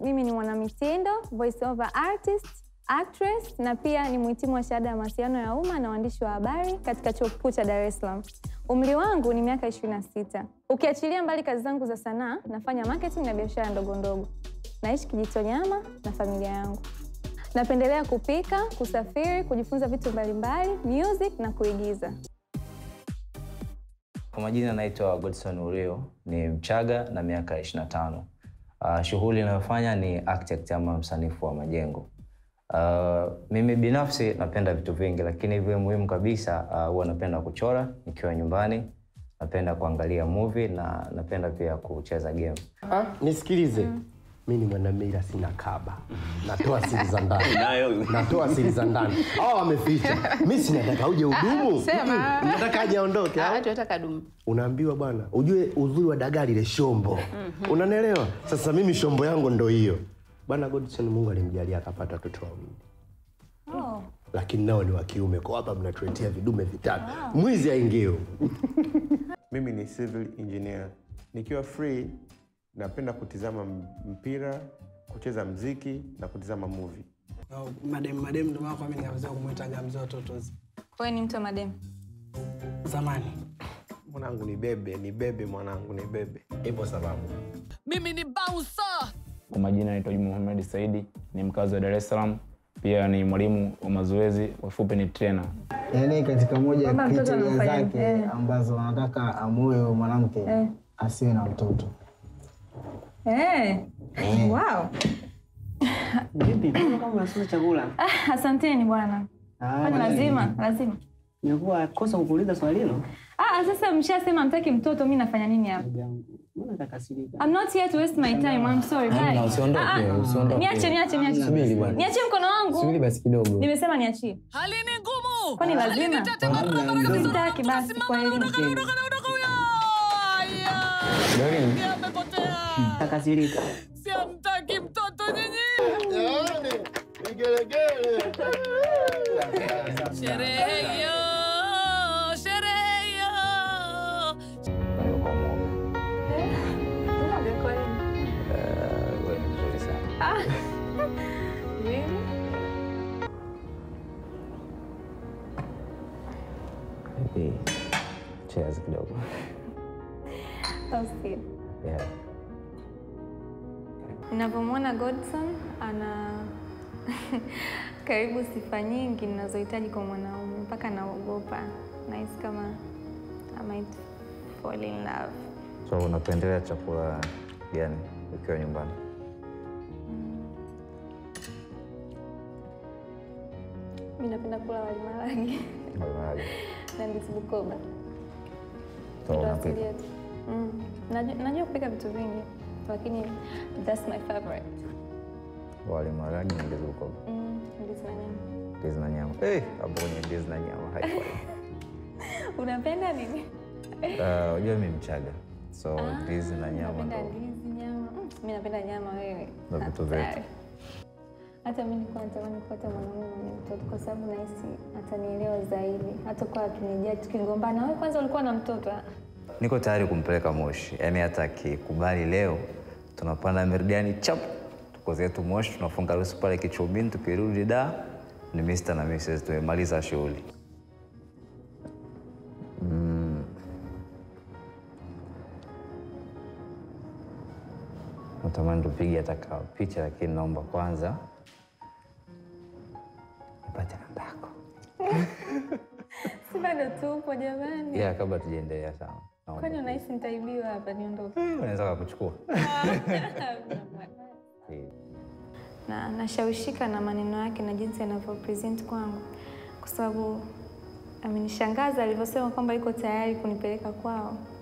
Mimi ni mwanamitindo, voice over artist, actress na pia ni mhitimu wa shahada ya mawasiliano ya umma na uandishi wa habari katika Chuo Kikuu cha Dar es Salaam. Umri wangu ni miaka 26. Ukiachilia mbali kazi zangu za sanaa, nafanya marketing na biashara ndogo ndogo. Naishi Kijitonyama na familia yangu. Napendelea kupika, kusafiri, kujifunza vitu mbalimbali, music na kuigiza. Kwa majina naitwa Godson Urio, ni Mchaga na miaka 25. Shughuli ninayofanya ni architect ama msanifu wa majengo. Mimi binafsi napenda vitu vingi, lakini vile muhimu kabisa huwa napenda kuchora nikiwa nyumbani, napenda kuangalia movie na napenda pia kucheza game. Nisikilize. Mimi ni mwanamila sina kaba. Natoa siri za ndani. Natoa siri za ndani. Hao wameficha. Mimi sinataka uje udumu. Sema. Nataka aje aondoke. Tunataka dumu. Unaambiwa bwana, ujue uzuri wa dagaa ile shombo. Unanielewa? Sasa mimi shombo yangu ndo hiyo. Bwana Godson Mungu alimjalia akapata watoto wawili. Lakini nao ni wa kiume. Kwa hapa mnatuletea vidume vitatu. Mwizi aingie. Mimi ni civil engineer. Nikiwa free napenda kutizama mpira, kucheza muziki na kutizama movie. Madem ndo maana kwa mimi nikaanza kumuita Gamzo Totozi. Wewe ni mtu wa madem? Zamani. Mwanangu ni bebe mwanangu ni bebe. Hivyo sababu. Mimi ni bouncer. Kwa majina naitwa Muhammad Saidi, ni mkazi wa Dar es Salaam, pia ni mwalimu wa mazoezi, wafupi ni trainer. Yaani katika moja ya kitu zake ambazo anataka amoe mwanamke asiwe na mtoto. Wow. Vipi kama unasoma chakula? Asanteni bwana. Lazima. Nilikuwa kosa kukuuliza swali hilo. Sasa mshasema mtaki mtoto, mimi nafanya nini hapa? Mbona utakasirika? I'm not here to waste my time. I'm sorry. Bye. Usiondoke. Niache. Subiri bwana. Niache mkono wangu. Subiri basi kidogo. Nimesema niachie. Hali ni ngumu. Kwani lazima? Mtaki basi kwa hili. Takasirika. Siamtaki mtoto nyinyi. Yaani, igelegele. Sherehe hiyo. Wewe nzuri sana. Mimi. Cheers kidogo. Toasty. Yeah. Ninapomwona Godson ana karibu sifa nyingi ninazohitaji kwa mwanaume mpaka naogopa. Nice kama I might fall in love. So unapendelea chakula gani ukiwa nyumbani? Mimi napenda kula wali maragi. Na ndizi Bukoba. So unapenda. Najua kupika vitu vingi. Lakini that's my favorite. Wali maragi na ndizi Bukoba. Ndizi na nyama. Abonye ndizi na nyama haifai. Unapenda nini? Unajua mimi Mchaga. So ndizi na nyama. Napenda ndizi nyama. Mimi napenda nyama wewe. Na vitu vyote. Hata mimi nilikuwa natamani kupata mwanaume mwenye mtoto kwa sababu nahisi atanielewa zaidi. Hata kwa akinijia tukigombana, wewe kwanza ulikuwa na mtoto. Niko tayari kumpeleka Moshi. Yaani hata akikubali leo tunapanda Meridiani chap tuko zetu Moshi, tunafunga ruhusa pale Kichobini, tukirudi Dar ni Mr na Mrs tumemaliza shughuli. Natamani tupige hata picha lakini naomba kwanza nipate namba yako. Sibado tupo jamani. Kabla tujiendelea sana. Kwani unahisi nitaibiwa hapa niondoke? Unaweza kuchukua. Na nashawishika na maneno yake na jinsi anavyopresent kwangu kwa sababu amenishangaza alivyosema kwamba yuko tayari kunipeleka kwao.